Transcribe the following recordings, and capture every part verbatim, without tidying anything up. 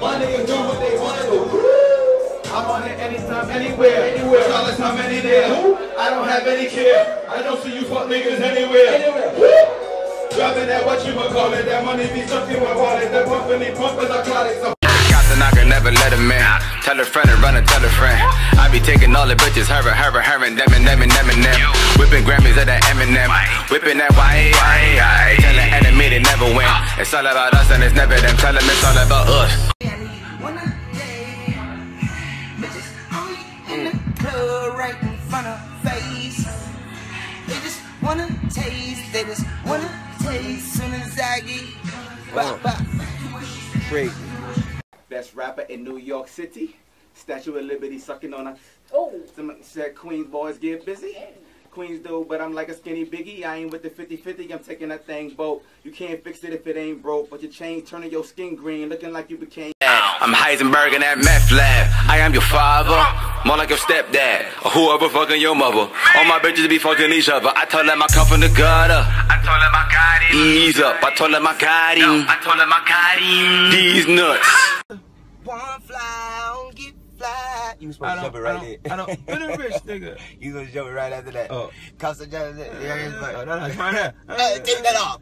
My niggas do what they want to do. I'm on it anytime, anywhere, anywhere, all the time, any day. I don't have any care. I don't see you fuck niggas anywhere. Anywhere. Dropping that what you would call it. That money be sucking my wallet. That company pumpers, I call it. So the knocker, never let him in. Tell a friend and run and tell a friend. I be taking all the bitches, her, her, her, and them and them and them and them. Whipping Grammys at that Eminem. Whipping that Y A I. Tell the enemy they never win. It's all about us and it's never them. Tell them it's all about us. One of the day, bitches only in the club right in front of face. They just wanna taste, they just wanna taste soon as I get. Bop, bop. Crazy. Best rapper in New York City. Statue of Liberty sucking on a... Oh. Some said Queens boys get busy. Queens do, but I'm like a skinny Biggie. I ain't with the fifty fifty, I'm taking that thing both. You can't fix it if it ain't broke. But your chain turning your skin green, looking like you became... I'm Heisenberg in that meth lab. I am your father, more like your stepdad, or whoever fucking your mother. All my bitches be fucking each other. I told them I come from the gutter. I told them I got him. Ease up. I told them I got him. I told them I got him. These nuts. One fly, don't get fly. You supposed to jump it right there. I don't, I don't, you're the rich nigga. You supposed to jump it right after that. Oh. Cost of jump it. No, no, no, try that. Take that off.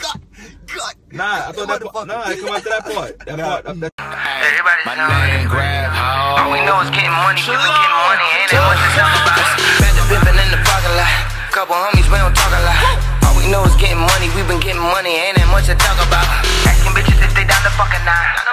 God, God. Nah, I thought that part. Nah, I come after that part. That part. Hey, my name grab hoes. All we know is getting money, people getting money. Ain't it what you talking about? Imagine pimping in the parking lot. Couple homies, we don't talk a lot. All we know is getting money, we been getting money. Ain't it much to talk about? Asking bitches if they down to fucking nine.